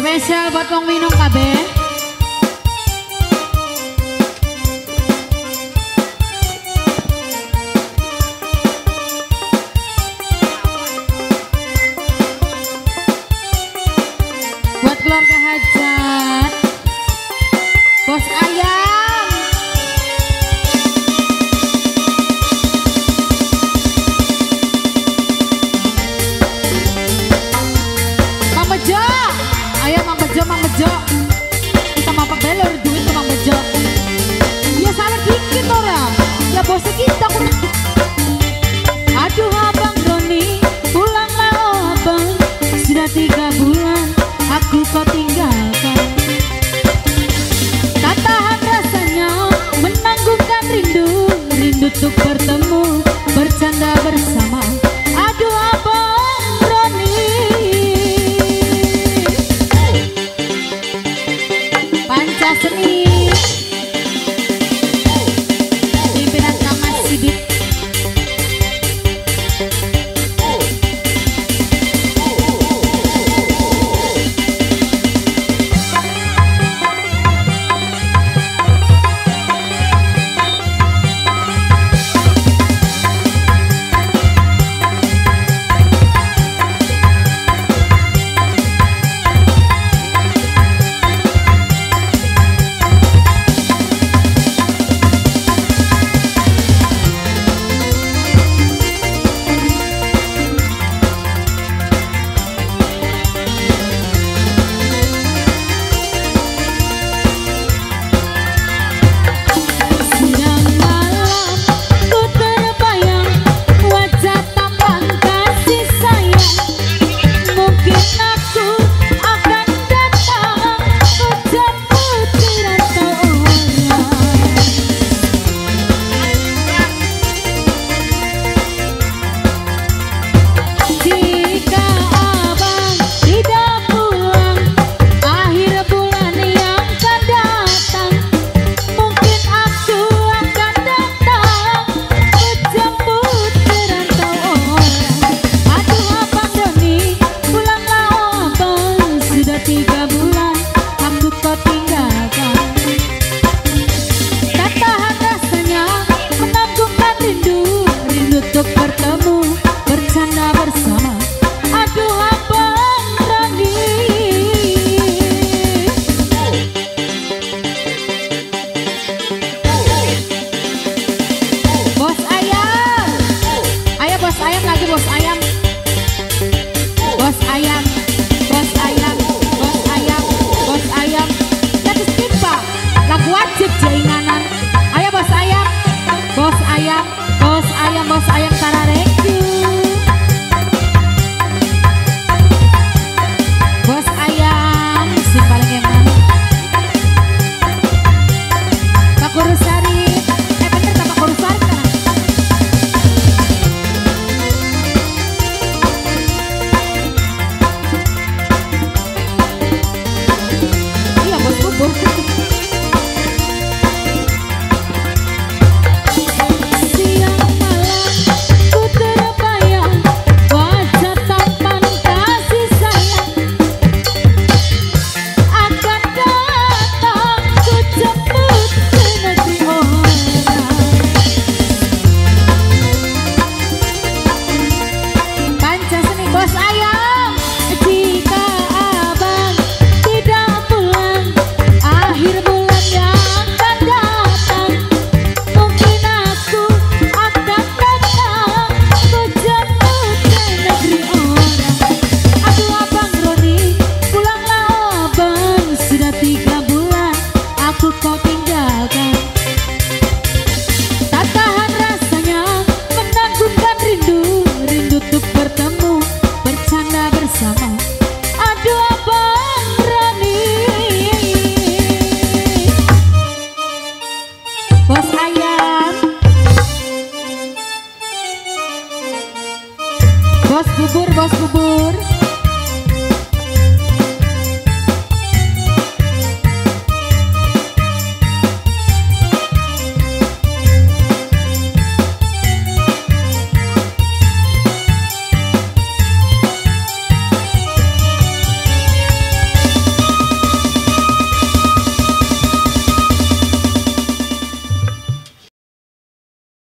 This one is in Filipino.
Spesial buat wong minum kabeh. Untuk bertemu, bercanda bersama. Aduh abang Roni, panca seni pimpinan sama Sidik. Bos bubur, bos bubur.